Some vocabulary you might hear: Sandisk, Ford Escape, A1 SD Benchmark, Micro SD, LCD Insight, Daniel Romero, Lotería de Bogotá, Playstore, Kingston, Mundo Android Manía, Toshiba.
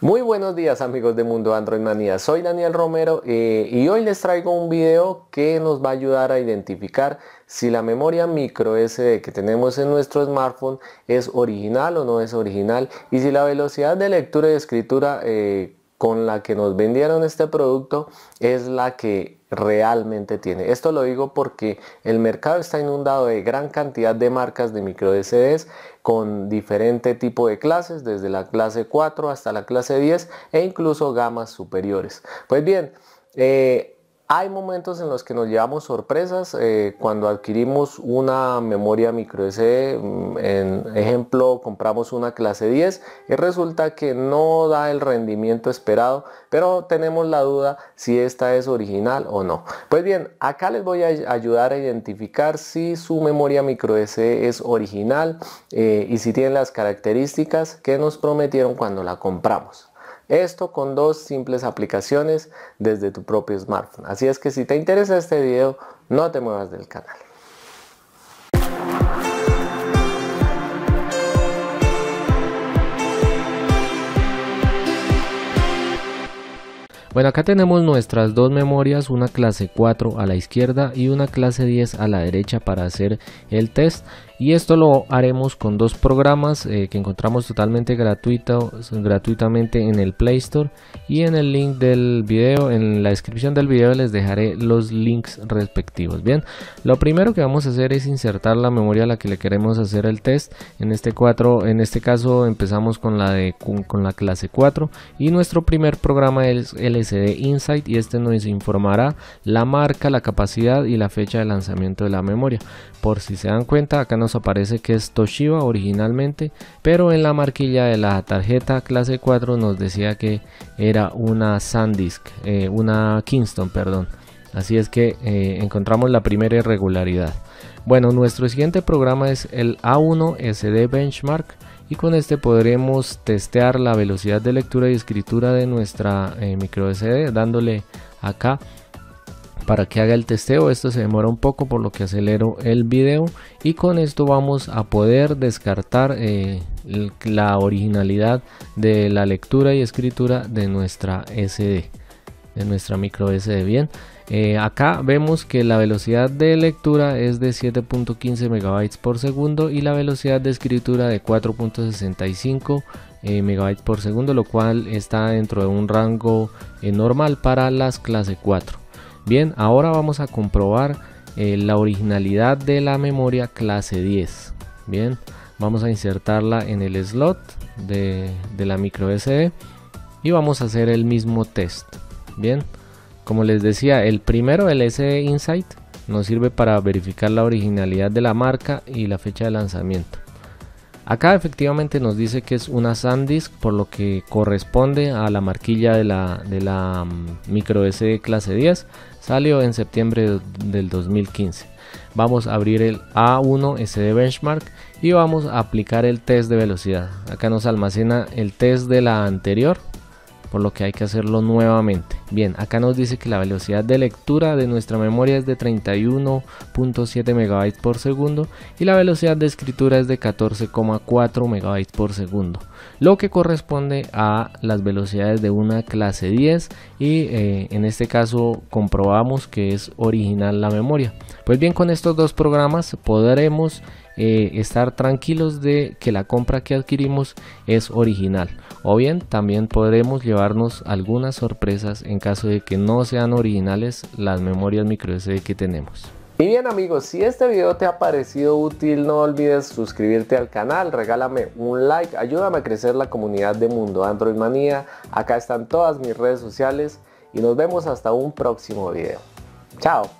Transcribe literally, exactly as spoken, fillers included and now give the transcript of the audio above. Muy buenos días amigos de Mundo Android Manía, soy Daniel Romero eh, y hoy les traigo un video que nos va a ayudar a identificar si la memoria micro S D que tenemos en nuestro smartphone es original o no es original, y si la velocidad de lectura y escritura eh, con la que nos vendieron este producto es la que realmente tiene. Esto lo digo porque el mercado está inundado de gran cantidad de marcas de micro S Ds con diferente tipo de clases, desde la clase cuatro hasta la clase diez e incluso gamas superiores. Pues bien, eh, hay momentos en los que nos llevamos sorpresas eh, cuando adquirimos una memoria micro S D. En ejemplo, compramos una clase diez y resulta que no da el rendimiento esperado, pero tenemos la duda si esta es original o no. Pues bien, acá les voy a ayudar a identificar si su memoria micro S D es original eh, y si tiene las características que nos prometieron cuando la compramos. Esto con dos simples aplicaciones desde tu propio smartphone. Así es que si te interesa este video, no te muevas del canal. Bueno, acá tenemos nuestras dos memorias, una clase cuatro a la izquierda y una clase diez a la derecha para hacer el test. Y esto lo haremos con dos programas eh, que encontramos totalmente gratuitos, gratuitamente en el Playstore, y en el link del video, en la descripción del video les dejaré los links respectivos. Bien, lo primero que vamos a hacer es insertar la memoria a la que le queremos hacer el test. En este, cuatro, en este caso empezamos con la, de, con, con la clase cuatro, y nuestro primer programa es L C D Insight, y este nos informará la marca, la capacidad y la fecha de lanzamiento de la memoria. Por si se dan cuenta, acá nos aparece que es Toshiba originalmente, pero en la marquilla de la tarjeta clase cuatro nos decía que era una Sandisk, eh, una Kingston, perdón. Así es que eh, encontramos la primera irregularidad. Bueno, nuestro siguiente programa es el A uno S D Benchmark, y con este podremos testear la velocidad de lectura y escritura de nuestra eh, micro S D, dándole acá para que haga el testeo. Esto se demora un poco, por lo que acelero el video, y con esto vamos a poder descartar eh, la originalidad de la lectura y escritura de nuestra S D, de nuestra micro S D. Bien, eh, acá vemos que la velocidad de lectura es de siete punto quince megabytes por segundo y la velocidad de escritura de cuatro punto sesenta y cinco eh, megabytes por segundo, lo cual está dentro de un rango eh, normal para las clase cuatro. Bien, ahora vamos a comprobar eh, la originalidad de la memoria clase diez. Bien, vamos a insertarla en el slot de, de la micro S D y vamos a hacer el mismo test. Bien, como les decía, el primero, el S D Insight, nos sirve para verificar la originalidad de la marca y la fecha de lanzamiento. Acá efectivamente nos dice que es una Sandisk, por lo que corresponde a la marquilla de la, de la micro S D clase diez. Salió en septiembre del dos mil quince. Vamos a abrir el A uno S D Benchmark y vamos a aplicar el test de velocidad. Acá nos almacena el test de la anterior, por lo que hay que hacerlo nuevamente. Bien, acá nos dice que la velocidad de lectura de nuestra memoria es de treinta y uno punto siete megabytes por segundo y la velocidad de escritura es de catorce coma cuatro megabytes por segundo, lo que corresponde a las velocidades de una clase diez, y eh, en este caso comprobamos que es original la memoria. Pues bien, con estos dos programas podremos Eh, estar tranquilos de que la compra que adquirimos es original, o bien también podremos llevarnos algunas sorpresas en caso de que no sean originales las memorias micro S D que tenemos. Y bien amigos, si este video te ha parecido útil, no olvides suscribirte al canal, regálame un like, ayúdame a crecer la comunidad de Mundo Android Manía. Acá están todas mis redes sociales y nos vemos hasta un próximo video. Chao.